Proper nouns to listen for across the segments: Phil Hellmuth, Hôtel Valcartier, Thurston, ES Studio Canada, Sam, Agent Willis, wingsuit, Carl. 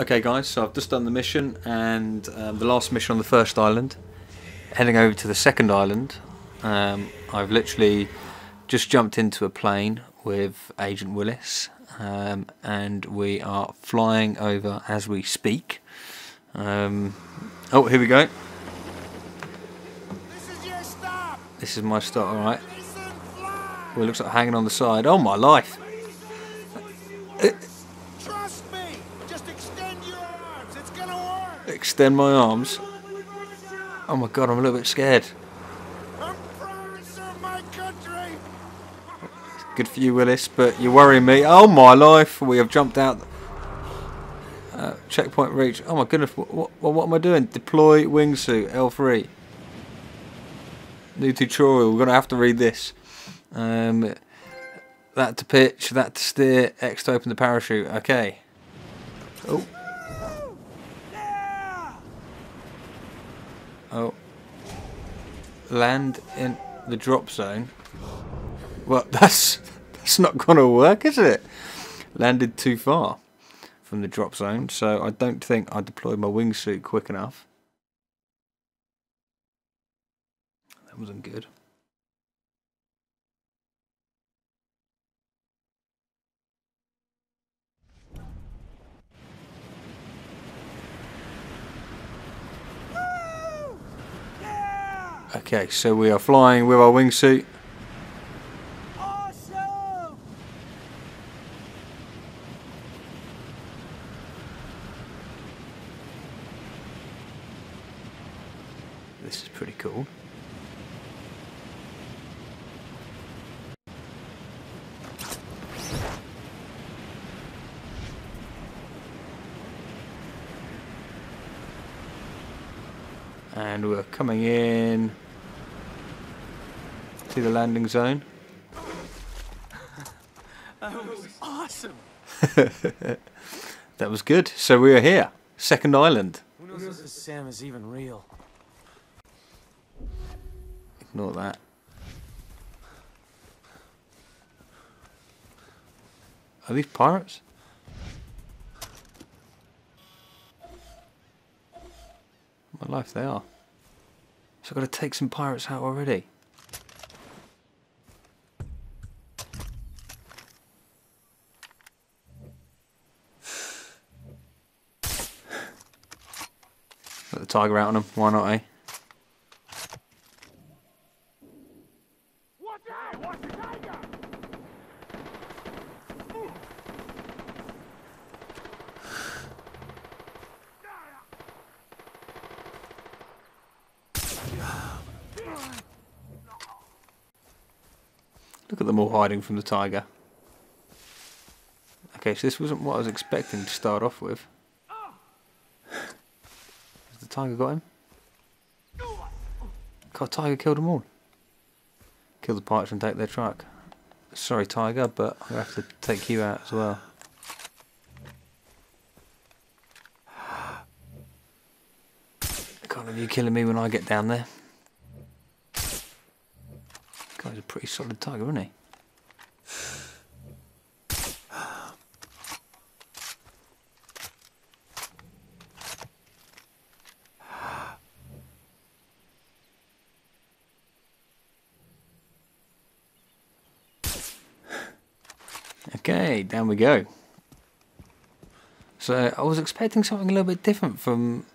Okay guys, so I've just done the mission and the last mission on the first island. Heading over to the second island, I've literally just jumped into a plane with Agent Willis and we are flying over as we speak. Oh, here we go. This is your stop. This is my stop, alright. Well, it looks like hanging on the side. Oh my life! Extend my arms. Oh my god, I'm a little bit scared. I'm proud to serve my country. Good for you, Willis, but you're worrying me. Oh my life, we have jumped out. Checkpoint reach. Oh my goodness, what am I doing? Deploy wingsuit, L3. New tutorial, we're going to have to read this. That to pitch, that to steer, X to open the parachute. Okay. Oh. Oh, land in the drop zone. Well, that's not going to work, is it? Landed too far from the drop zone, so I don't think I deployed my wingsuit quick enough. That wasn't good. Okay, so we are flying with our wingsuit. Awesome. This is pretty cool. And we're coming in to the landing zone. That was awesome. That was good. So we are here, second island. Who knows if Sam is even real? Ignore that. Are these pirates? My life, they are. So I've got to take some pirates out already. Let the tiger out on them. Why not, eh? Watch out! Watch the tiger! Look at them all hiding from the tiger. Okay, so this wasn't what I was expecting to start off with. Has the tiger got him? God, tiger killed them all. Kill the pirates and take their truck. Sorry, tiger, but I'm going to have to take you out as well. I can't have you killing me when I get down there. Guy's a pretty solid tiger, isn't he? Okay, down we go. So I was expecting something a little bit different from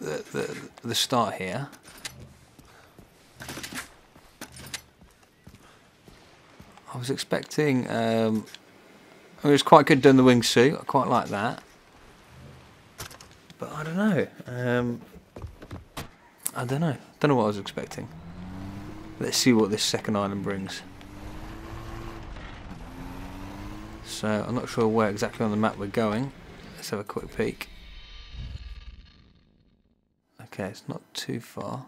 the start here. I was expecting, I mean, it was quite good doing the wingsuit, I quite like that, but I don't know, I don't know what I was expecting. Let's see what this second island brings. So I'm not sure where exactly on the map we're going. Let's have a quick peek. Okay, it's not too far.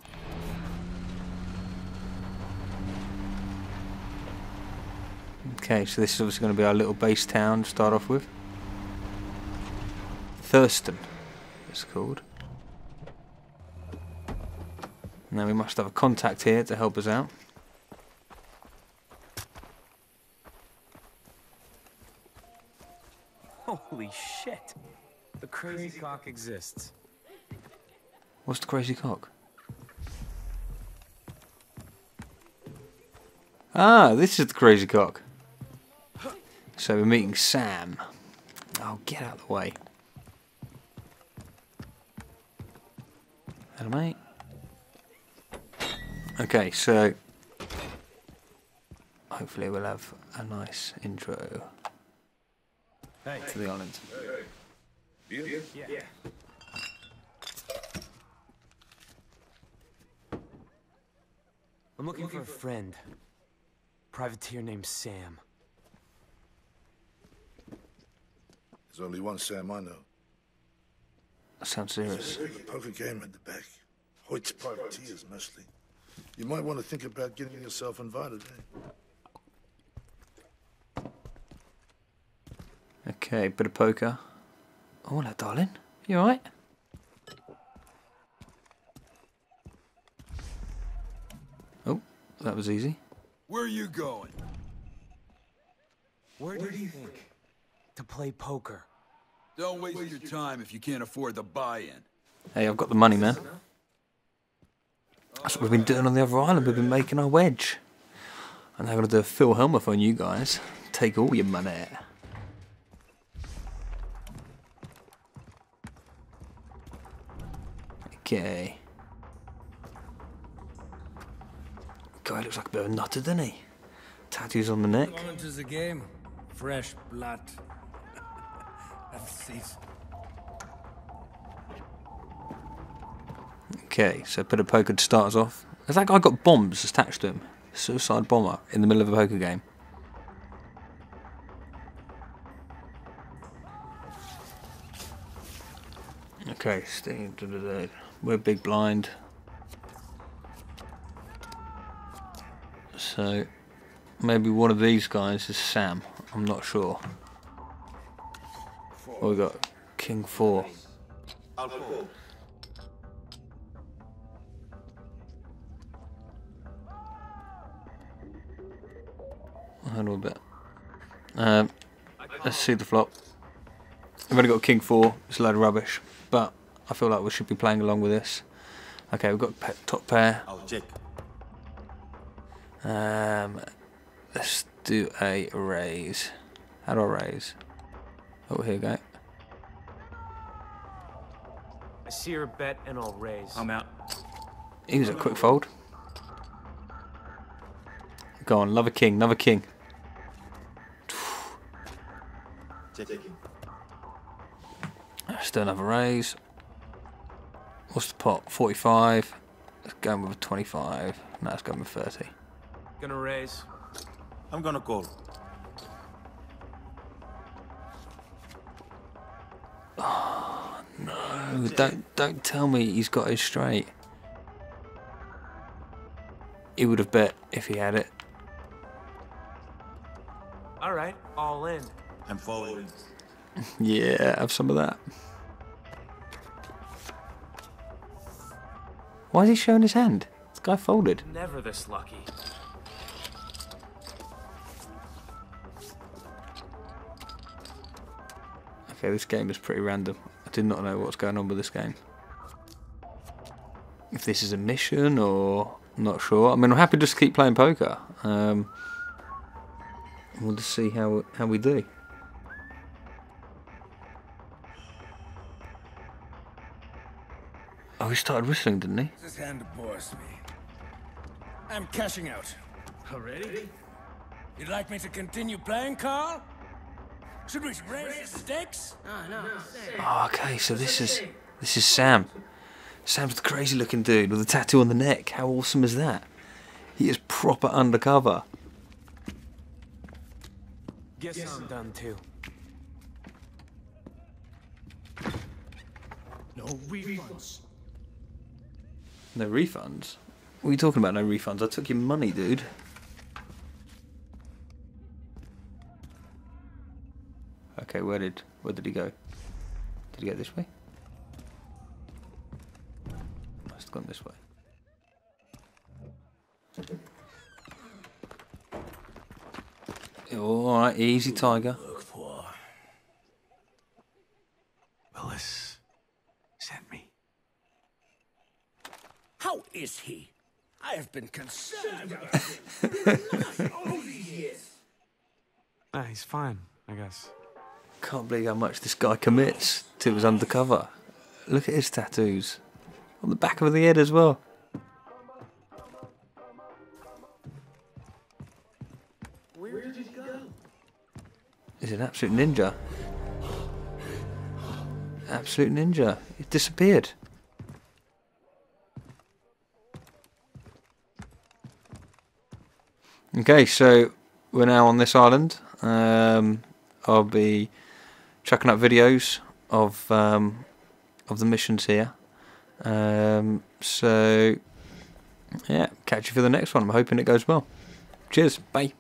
Okay, so this is obviously going to be our little base town to start off with. Thurston, it's called. Now we must have a contact here to help us out. Holy shit! The crazy cock exists. What's the crazy cock? Ah, this is the crazy cock. So we're meeting Sam. Oh, get out of the way. Hello, mate. Okay, so hopefully we'll have a nice intro to the island. You? Yeah. I'm looking for a friend. Privateer named Sam. There's only one Sam I know. That sounds serious. There's a poker game at the back. Hoyt's privateers mostly. You might want to think about getting yourself invited, eh? Okay, bit of poker. Oh, hello, darling. You alright? Oh, that was easy. Where are you going? Where do you think? To play poker. Don't waste your time if you can't afford the buy-in. Hey, I've got the money, man. That's what we've been doing on the other island. We've been making our wedge. And I'm going to do a Phil Hellmuth on you guys. Take all your money. Okay. Guy looks like a bit of a nutter, doesn't he? Tattoos on the neck. Is a game. Fresh blood. Okay, so a bit of poker to start us off. Has that guy got bombs attached to him? Suicide bomber in the middle of a poker game. Okay, we're big blind. So, maybe one of these guys is Sam. I'm not sure. Oh, we got King 4. I'll handle a bit. Let's see the flop. I've only got King 4. It's a load of rubbish, but I feel like we should be playing along with this. Okay, we've got top pair. Let's do a raise. How do I raise? Oh, here we go. I see your bet and I'll raise. I'm out. He was a quick fold. Go on, love a king, another king. Let's do another raise. What's the pot? 45. Let's go with a 25. No, let's go with 30. Gonna raise. I'm gonna call. Oh no! Don't tell me he's got it straight. He would have bet if he had it. All right, all in. I'm following. Yeah, have some of that. Why is he showing his hand? This guy folded. Never this lucky. Okay, this game is pretty random. I did not know what's going on with this game. If this is a mission or... I'm not sure. I mean, I'm happy just to keep playing poker. We'll just see how we do. Oh, he started whistling, didn't he? This hand bores me. I'm cashing out. Already? You'd like me to continue playing, Carl? Should we raise the stakes? No. Oh, okay, so this is Sam. Sam's the crazy looking dude with a tattoo on the neck. How awesome is that? He is proper undercover. Guess I'm done too. No refunds. No refunds? What are you talking about, no refunds? I took your money, dude. Okay, where did he go? Did he go this way? Must have gone this way. All right, easy, tiger. Look for. Well, How is he? I have been concerned about him all these years. He's fine, I guess. Can't believe how much this guy commits to his undercover. Look at his tattoos. On the back of the head as well. Where did he go? He's an absolute ninja. Absolute ninja. He disappeared. Okay, so we're now on this island. I'll be chucking up videos of the missions here. So yeah, catch you for the next one. I'm hoping it goes well. Cheers, bye.